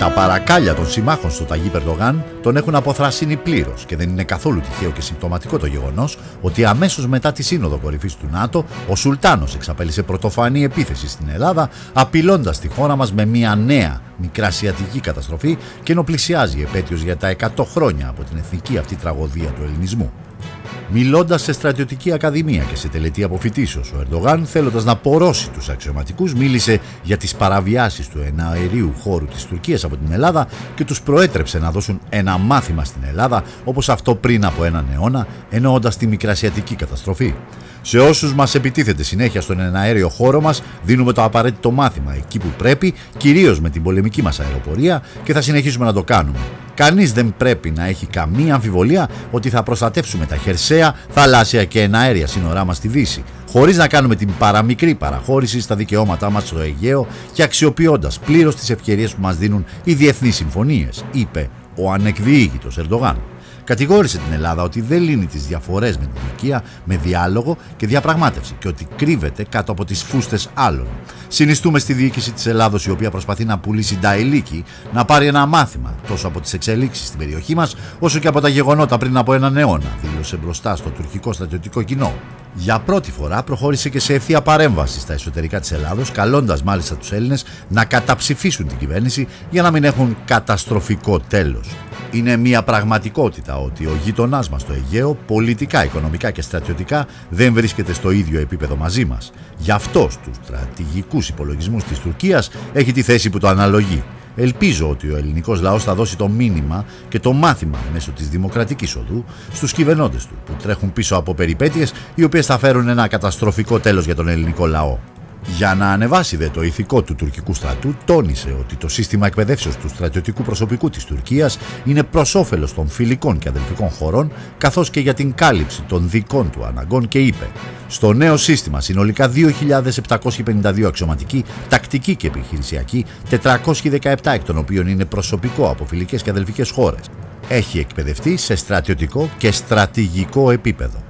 Τα παρακάλια των συμμάχων στο Ταγίπ Ερντογάν τον έχουν αποθρασύνει πλήρως και δεν είναι καθόλου τυχαίο και συμπτωματικό το γεγονός ότι αμέσως μετά τη σύνοδο κορυφής του ΝΑΤΟ ο Σουλτάνος εξαπέλυσε πρωτοφανή επίθεση στην Ελλάδα, απειλώντας τη χώρα μας με μια νέα μικρασιατική καταστροφή και ενώ πλησιάζει η επέτειος για τα 100 χρόνια από την εθνική αυτή τραγωδία του ελληνισμού. Μιλώντας σε στρατιωτική ακαδημία και σε τελετή αποφοιτήσεως, ο Ερντογάν, θέλοντας να πορώσει τους αξιωματικούς, μίλησε για τις παραβιάσεις του εναερίου χώρου της Τουρκίας από την Ελλάδα και τους προέτρεψε να δώσουν ένα μάθημα στην Ελλάδα, όπως αυτό πριν από έναν αιώνα, εννοώντας τη μικρασιατική καταστροφή. Σε όσους μας επιτίθεται συνέχεια στον εναέριο χώρο μας, δίνουμε το απαραίτητο μάθημα εκεί που πρέπει, κυρίως με την πολεμική μας αεροπορία, και θα συνεχίσουμε να το κάνουμε. Κανείς δεν πρέπει να έχει καμία αμφιβολία ότι θα προστατεύσουμε τα χερσαία, θαλάσσια και εναέρια σύνορά μας στη Δύση, χωρίς να κάνουμε την παραμικρή παραχώρηση στα δικαιώματά μας στο Αιγαίο και αξιοποιώντας πλήρως τις ευκαιρίες που μας δίνουν οι διεθνείς συμφωνίες, είπε ο ανεκδιήγητος Ερντογάν. Κατηγόρησε την Ελλάδα ότι δεν λύνει τις διαφορές με την Τουρκία με διάλογο και διαπραγμάτευση και ότι κρύβεται κάτω από τις φούστες άλλων. Συνιστούμε στη διοίκηση της Ελλάδος, η οποία προσπαθεί να πουλήσει τα ελίκη, να πάρει ένα μάθημα τόσο από τις εξελίξεις στην περιοχή μας, όσο και από τα γεγονότα πριν από έναν αιώνα, δήλωσε μπροστά στο τουρκικό στρατιωτικό κοινό. Για πρώτη φορά προχώρησε και σε ευθεία παρέμβαση στα εσωτερικά της Ελλάδος, καλώντας μάλιστα τους Έλληνες να καταψηφίσουν την κυβέρνηση για να μην έχουν καταστροφικό τέλος. Είναι μια πραγματικότητα ότι ο γείτονάς μας στο Αιγαίο, πολιτικά, οικονομικά και στρατιωτικά, δεν βρίσκεται στο ίδιο επίπεδο μαζί μας. Γι' αυτό στους στρατηγικούς υπολογισμούς της Τουρκίας έχει τη θέση που το αναλογεί. Ελπίζω ότι ο ελληνικός λαός θα δώσει το μήνυμα και το μάθημα μέσω της δημοκρατικής οδού στους κυβερνώντες του, που τρέχουν πίσω από περιπέτειες οι οποίες θα φέρουν ένα καταστροφικό τέλος για τον ελληνικό λαό. Για να ανεβάσει δε το ηθικό του τουρκικού στρατού, τόνισε ότι το σύστημα εκπαιδεύσεως του στρατιωτικού προσωπικού της Τουρκίας είναι προς όφελος των φιλικών και αδελφικών χωρών, καθώς και για την κάλυψη των δικών του αναγκών, και είπε: «Στο νέο σύστημα, συνολικά 2.752 αξιωματικοί, τακτικοί και επιχειρησιακοί, 417 εκ των οποίων είναι προσωπικό από φιλικές και αδελφικές χώρες, έχει εκπαιδευτεί σε στρατιωτικό και στρατηγικό επίπεδο».